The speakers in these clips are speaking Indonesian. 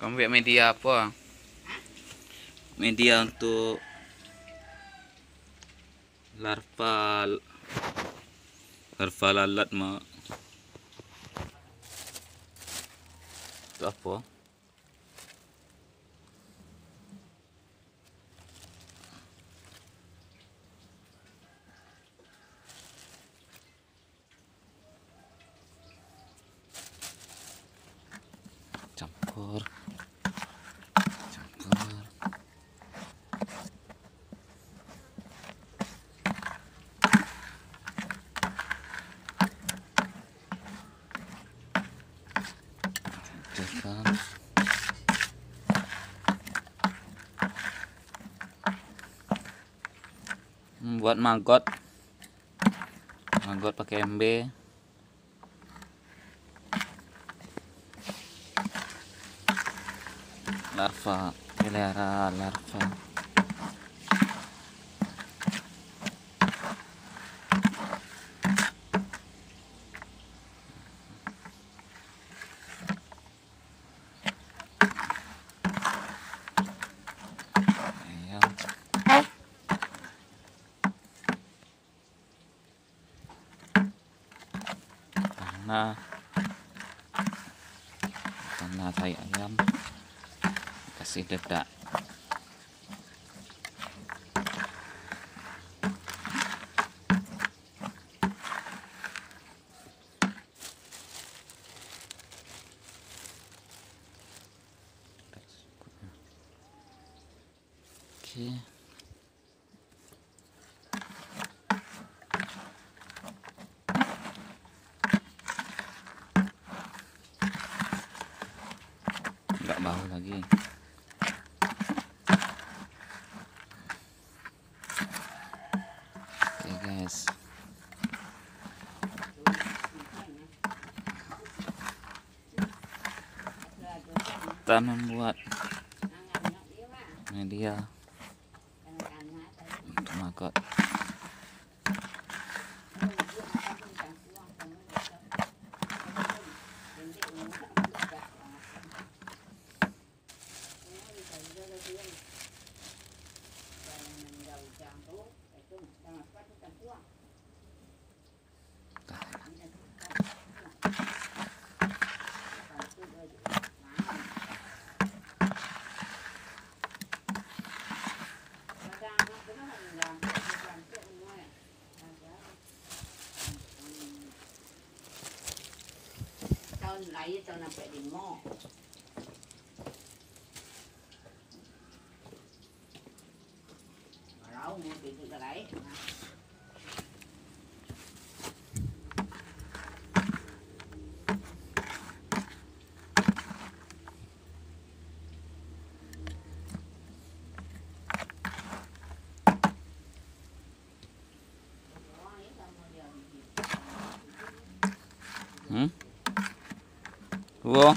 Kamu pakai media apa? Media untuk larva lalat mak. Itu apa? Campur. Campur. Buat mangkot pakai MB. Larva, pelihara larva. Ayam. Tanah tai ayam. Kasih dedak. Oke. Enggak bau lagi. Guys, kita membuat media untuk mangkot. Lấy cho nó phải đi mò. Rau mua thì tự lấy. Wow.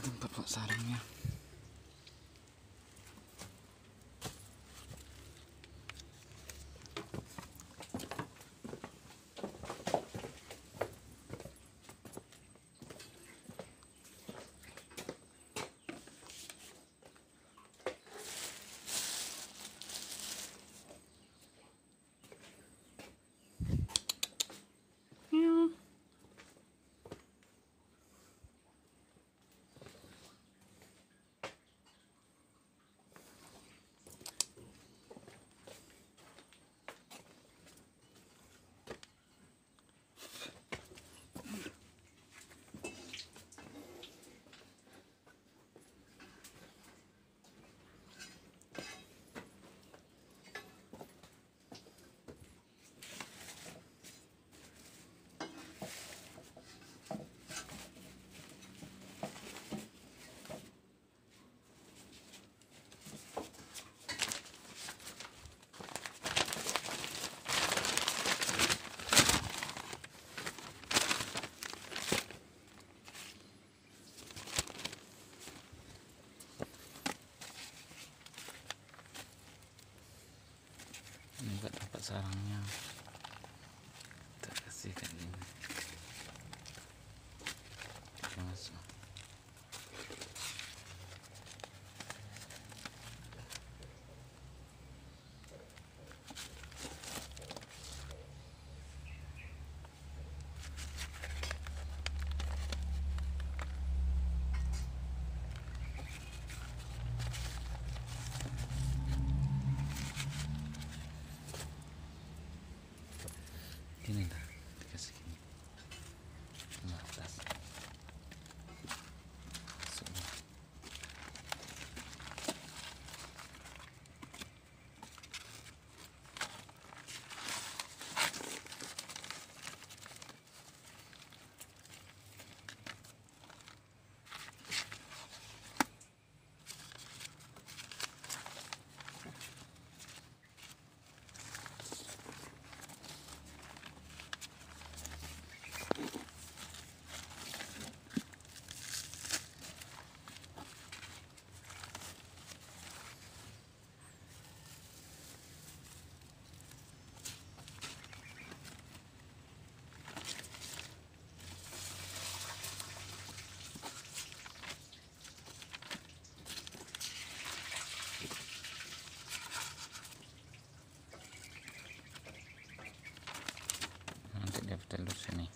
tempat sarangnya. Sarangnya kita kasihkan ini langsung. Ini dah, dikasih gini. Nah, atas. Masuknya. Telur sini.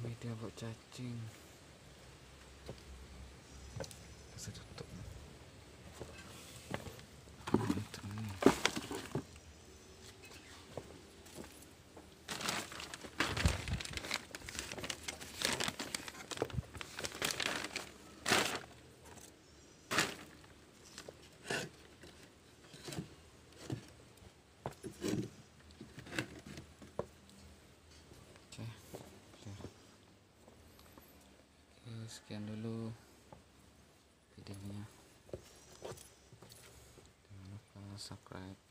Ini dia buat cacing. Bisa tutup. Sekian dulu videonya, jangan lupa subscribe.